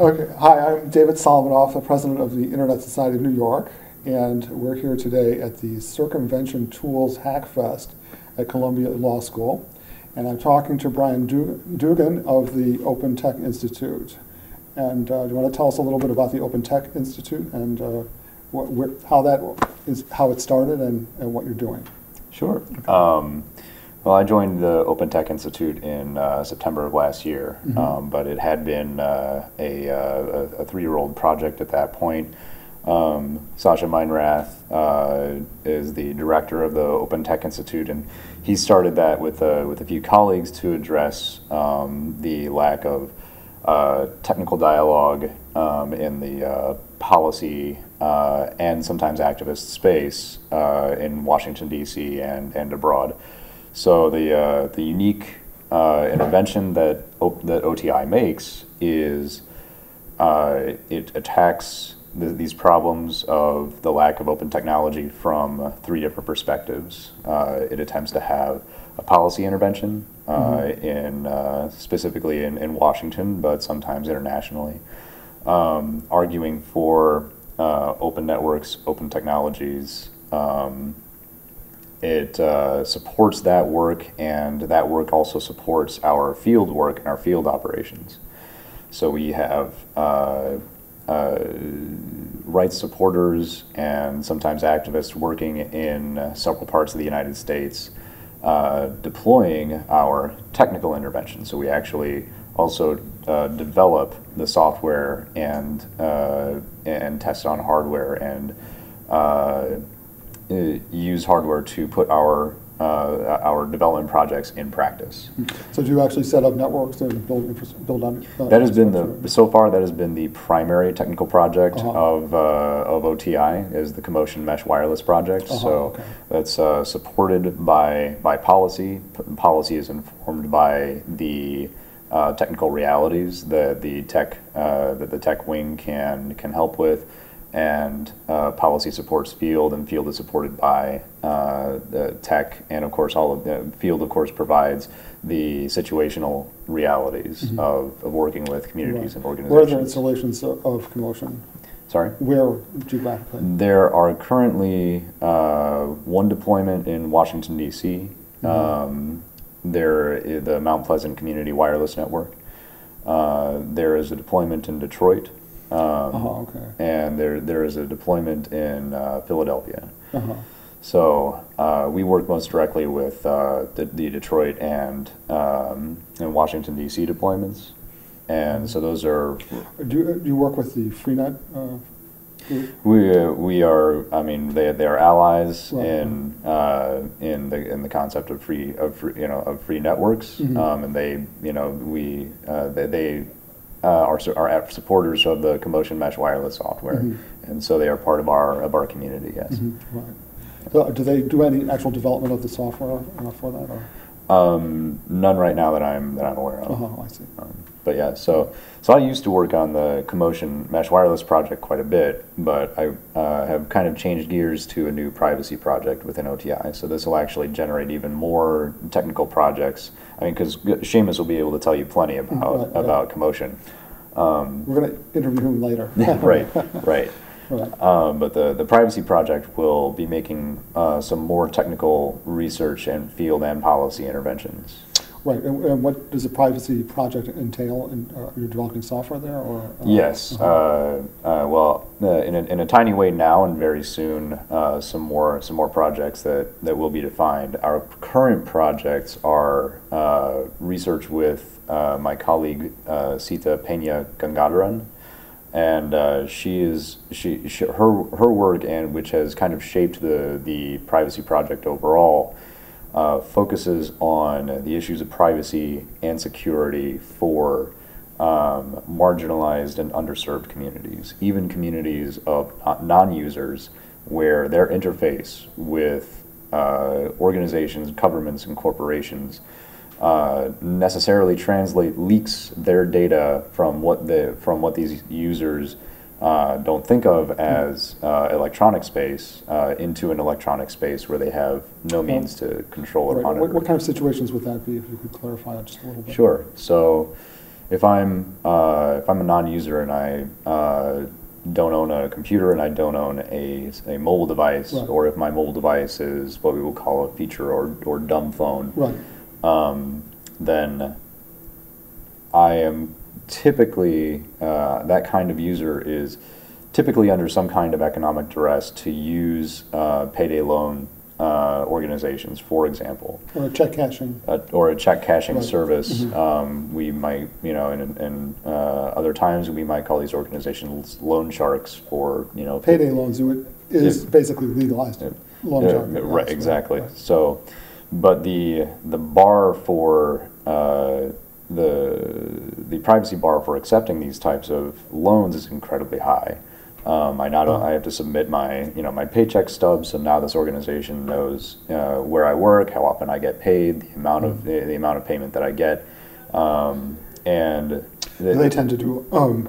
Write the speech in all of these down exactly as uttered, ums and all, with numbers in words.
Okay. Hi, I'm David Solomonoff, the president of the Internet Society of New York, and we're here today at the Circumvention Tools Hackfest at Columbia Law School, and I'm talking to Brian Dugan of the Open Tech Institute. And uh, do you want to tell us a little bit about the Open Tech Institute and uh, what, where, how that is, how it started, and, and what you're doing? Sure. Okay. Um, Well, I joined the Open Tech Institute in uh, September of last year, mm-hmm. um, but it had been uh, a, a, a three-year-old project at that point. Um, Sasha Meinrath uh, is the director of the Open Tech Institute, and he started that with a, with a few colleagues to address um, the lack of uh, technical dialogue um, in the uh, policy uh, and sometimes activist space uh, in Washington, D C and, and abroad. So the, uh, the unique uh, intervention that, o that O T I makes is uh, it attacks th these problems of the lack of open technology from uh, three different perspectives. Uh, it attempts to have a policy intervention uh, mm-hmm. in, uh, specifically in, in Washington, but sometimes internationally, um, arguing for uh, open networks, open technologies. Um, It uh, supports that work, and that work also supports our field work and our field operations. So we have uh, uh, rights supporters and sometimes activists working in uh, several parts of the United States uh, deploying our technical intervention. So we actually also uh, develop the software and, uh, and test on hardware and uh, use hardware to put our uh, our development projects in practice. So do you actually set up networks and build build on? Uh, that has been the so far that has been the primary technical project uh-huh. of uh, of O T I is the Commotion Mesh Wireless project. Uh-huh, so okay. that's uh, supported by by policy. Policy is informed by the uh, technical realities that the tech uh, that the tech wing can can help with. And uh, policy supports field, and field is supported by uh, the tech, and of course, all of the field, of course, provides the situational realities mm-hmm. of, of working with communities right. and organizations. Where are the installations of Commotion? Sorry? Where geographically? There are currently uh, one deployment in Washington, D C Mm-hmm. um, there is the Mount Pleasant Community Wireless Network. Uh, there is a deployment in Detroit. Um, uh-huh, okay. And there there is a deployment in uh, Philadelphia. Uh-huh. So uh, we work most directly with uh, the, the Detroit and um, and Washington D C deployments, and so those are. Do you, do you work with the FreeNet? Uh, we uh, we are. I mean, they they are allies right. in uh, in the in the concept of free of free, you know of free networks, mm-hmm. um, and they you know we uh, they. they Uh, are, are supporters of the Commotion Mesh Wireless software, mm-hmm. and so they are part of our of our community. Yes. Mm-hmm. Right. So do they do any actual development of the software uh, for that? Or? Um, none right now that I'm that I'm aware of. Oh, I see. Um, but yeah, so so I used to work on the Commotion Mesh Wireless project quite a bit, but I uh, have kind of changed gears to a new privacy project within O T I. So this will actually generate even more technical projects. I mean, because Seamus will be able to tell you plenty about right, about yeah. Commotion. Um, We're going to interview him later. right, right. right. Um, but the, the privacy project will be making uh, some more technical research and field and policy interventions. Right, and, and what does the privacy project entail? In, uh, you're developing software there, or uh, yes? Uh, uh, well, uh, in a, in a tiny way now, and very soon, uh, some more some more projects that that will be defined. Our current projects are uh, research with uh, my colleague uh, Sita Pena Gangadharan, and uh, she is she, she her her work and which has kind of shaped the the privacy project overall. Uh, focuses on the issues of privacy and security for um, marginalized and underserved communities, even communities of non-users where their interface with uh, organizations, governments, and corporations uh, necessarily translate leaks their data from what the from what these users uh, don't think of as uh, electronic space uh, into an electronic space where they have no means to control or right. monitor. What, what kind of situations would that be, if you could clarify that just a little bit? Sure. So if I'm uh, if I'm a non-user and I uh, don't own a computer and I don't own a, a mobile device, right. or if my mobile device is what we would call a feature or, or dumb phone, right. um, then I am typically, uh, that kind of user is typically under some kind of economic duress to use uh, payday loan uh, organizations, for example. Or a check cashing. Uh, or a check cashing right. service. Mm-hmm. um, we might, you know, and, and uh, other times we might call these organizations loan sharks for, you know. Payday loans would, is it, basically legalized. It, loan it, shark. It, right, exactly. Right. So, but the, the bar for, uh, the the privacy bar for accepting these types of loans is incredibly high. Um, I not I have to submit my you know my paycheck stubs, so now this organization knows uh, where I work, how often I get paid, the amount of the, the amount of payment that I get, um, and the, they tend to do um,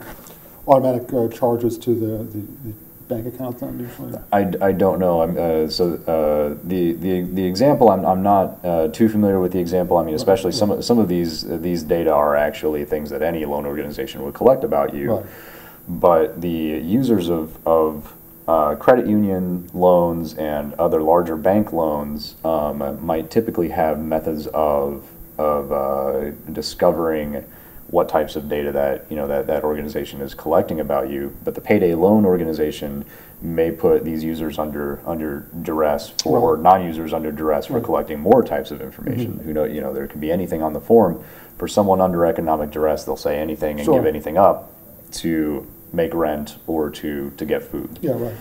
automatic uh, charges to the, the, the bank account then usually? I, I don't know. I'm, uh, so uh, the, the the example I'm I'm not uh, too familiar with the example. I mean, especially right. some of, some of these uh, these data are actually things that any loan organization would collect about you. Right. But the users of of uh, credit union loans and other larger bank loans um, might typically have methods of of uh, discovering what types of data that you know that, that organization is collecting about you, but the payday loan organization may put these users under under duress for right. non-users under duress for right. collecting more types of information. Mm-hmm. Who know you know there could be anything on the form. For someone under economic duress, they'll say anything and sure. give anything up to make rent or to to get food. Yeah, right.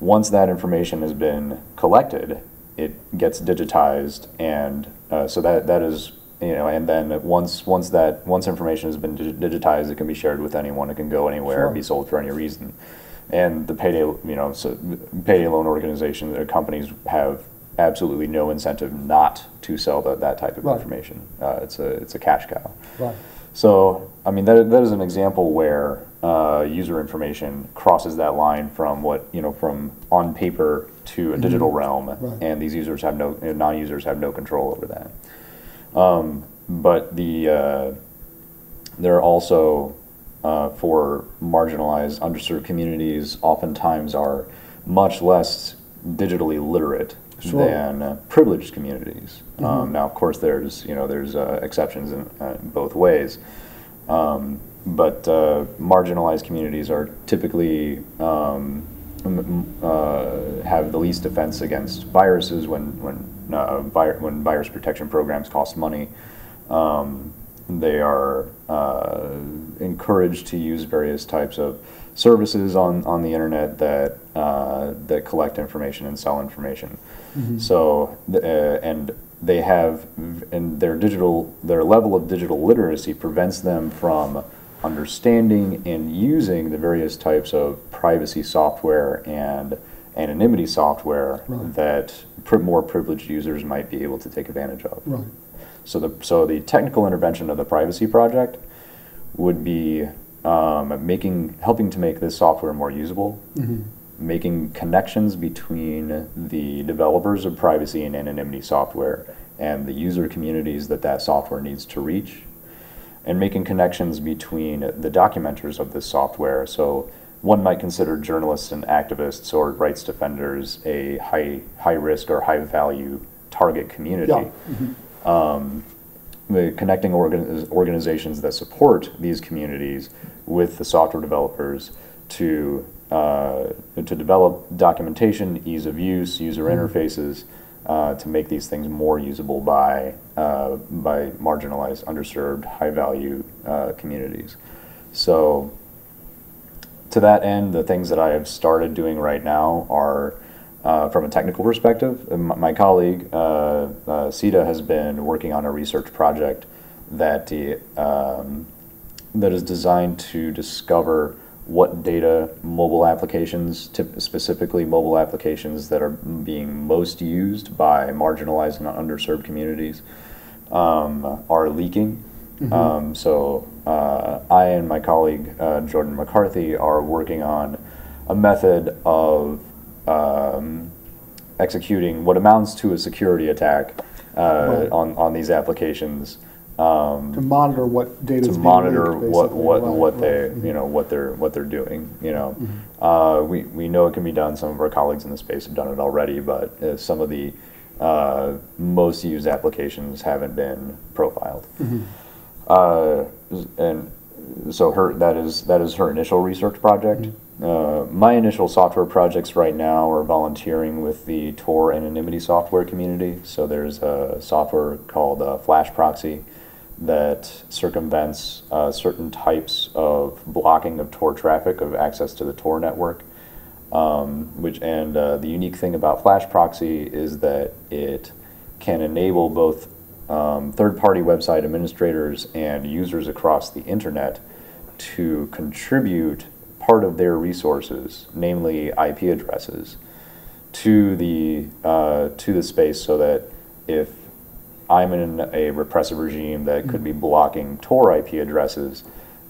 Once that information has been collected, it gets digitized, and uh, so that that is. You know, and then once once that once information has been digitized, it can be shared with anyone. It can go anywhere, sure. and be sold for any reason. And the payday, you know, so payday loan organizations or companies have absolutely no incentive not to sell that that type of right. information. Uh, it's a it's a cash cow. Right. So, I mean, that that is an example where uh, user information crosses that line from what you know from on paper to a mm-hmm. digital realm, right. and these users have no non-users have no control over that. Um, but the uh, there are also uh, for marginalized, underserved communities, oftentimes are much less digitally literate sure. than uh, privileged communities. Mm-hmm. um, now, of course, there's you know there's uh, exceptions in, uh, in both ways, um, but uh, marginalized communities are typically um, uh, have the least defense against viruses when when. Uh, vir when virus protection programs cost money, um, they are uh, encouraged to use various types of services on, on the internet that uh, that collect information and sell information. Mm-hmm. So uh, and they have and their digital their level of digital literacy prevents them from understanding and using the various types of privacy software and anonymity software right. that pr more privileged users might be able to take advantage of. Right. So the so the technical intervention of the Privacy Project would be um, making helping to make this software more usable, mm-hmm. making connections between the developers of privacy and anonymity software and the user communities that that software needs to reach, and making connections between the documenters of this software. So. One might consider journalists and activists or rights defenders a high high risk or high value target community. Yeah. Mm-hmm. um, the connecting organ organizations that support these communities with the software developers to uh, to develop documentation, ease of use, user mm-hmm. interfaces uh, to make these things more usable by uh, by marginalized, underserved, high value uh, communities. So. To that end, the things that I have started doing right now are, uh, from a technical perspective, my colleague uh, uh, Sita has been working on a research project that um, that is designed to discover what data mobile applications, specifically mobile applications that are being most used by marginalized and underserved communities, um, are leaking. Mm-hmm. um, so. Uh, I and my colleague uh, Jordan McCarthy are working on a method of um, executing what amounts to a security attack uh, right. on, on these applications Um, to monitor what data. To monitor being leaked, what what right, what they right. you know what they're what they're doing. You know, mm-hmm. uh, we we know it can be done. Some of our colleagues in the space have done it already, but uh, some of the uh, most used applications haven't been profiled. Mm-hmm. uh, and so her that is that is her initial research project. Mm-hmm. uh, my initial software projects right now are volunteering with the Tor anonymity software community. So there's a software called uh, Flash Proxy that circumvents uh, certain types of blocking of Tor traffic, of access to the Tor network. Um, which and uh, the unique thing about Flash Proxy is that it can enable both um, third-party website administrators and users across the internet to contribute part of their resources, namely I P addresses, to the uh, to the space, so that if I'm in a repressive regime that could be blocking Tor I P addresses,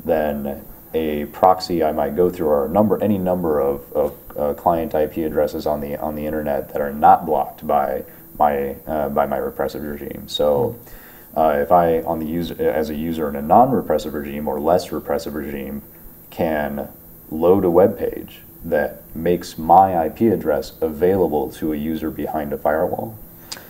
then a proxy I might go through, or a number, any number of, of uh, client I P addresses on the on the internet that are not blocked by my uh, by my repressive regime. So, uh, if I on the user as a user in a non-repressive regime or less repressive regime can load a web page that makes my I P address available to a user behind a firewall.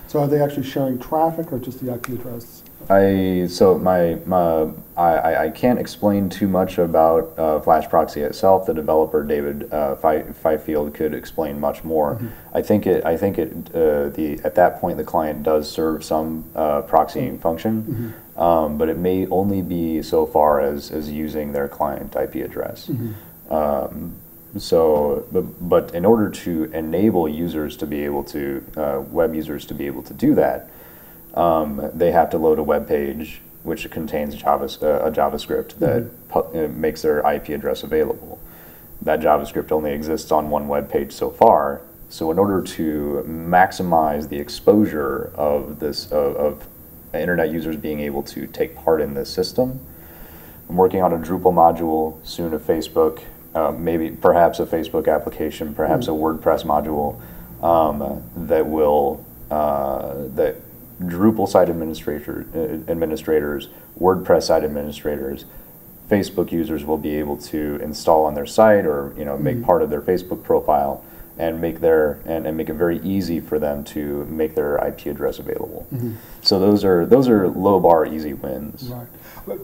So are they actually sharing traffic or just the I P address? I so my, my I I can't explain too much about uh, Flash Proxy itself. The developer David uh, Fifield could explain much more. Mm-hmm. I think it I think it uh, the at that point the client does serve some uh, proxying mm-hmm. function, mm-hmm. um, but it may only be so far as as using their client I P address. Mm-hmm. um, So, but, but in order to enable users to be able to, uh, web users to be able to do that, um, they have to load a web page which contains Java, uh, a JavaScript that mm-hmm. uh, makes their I P address available. That JavaScript only exists on one web page so far. So, in order to maximize the exposure of this of, of internet users being able to take part in this system, I'm working on a Drupal module, soon a Facebook. Uh, maybe, perhaps a Facebook application, perhaps mm-hmm. a WordPress module um, that will uh, that Drupal site administrator, uh, administrators, WordPress site administrators, Facebook users will be able to install on their site, or you know, make mm-hmm. part of their Facebook profile, and make their and, and make it very easy for them to make their I P address available. Mm-hmm. So those are those are low bar easy wins. Right.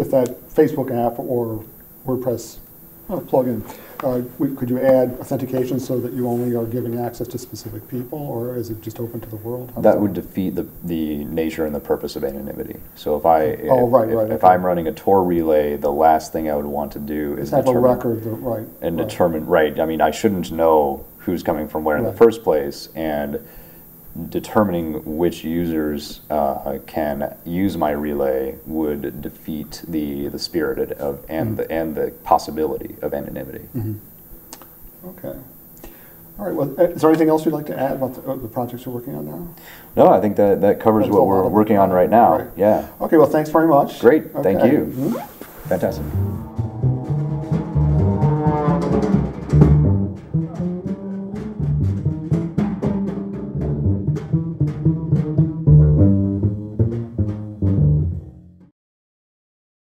With that Facebook app or WordPress. Oh, plug-in. Uh, could you add authentication so that you only are giving access to specific people, or is it just open to the world? That, that would defeat the the nature and the purpose of anonymity. So if I oh, if, right, if, right, if okay. I'm running a Tor relay, the last thing I would want to do is have a record, that, right? And right. determine right. I mean, I shouldn't know who's coming from where in right. the first place, and determining which users uh, can use my relay would defeat the the spirit of and mm-hmm. the and the possibility of anonymity. Mm-hmm. Okay. All right. Well, is there anything else you'd like to add about the, uh, the projects you're working on now? No, I think that that covers That's what we're working on right now. Right. Yeah. Okay. Well, thanks very much. Great. Okay. Thank you. Mm-hmm. Fantastic.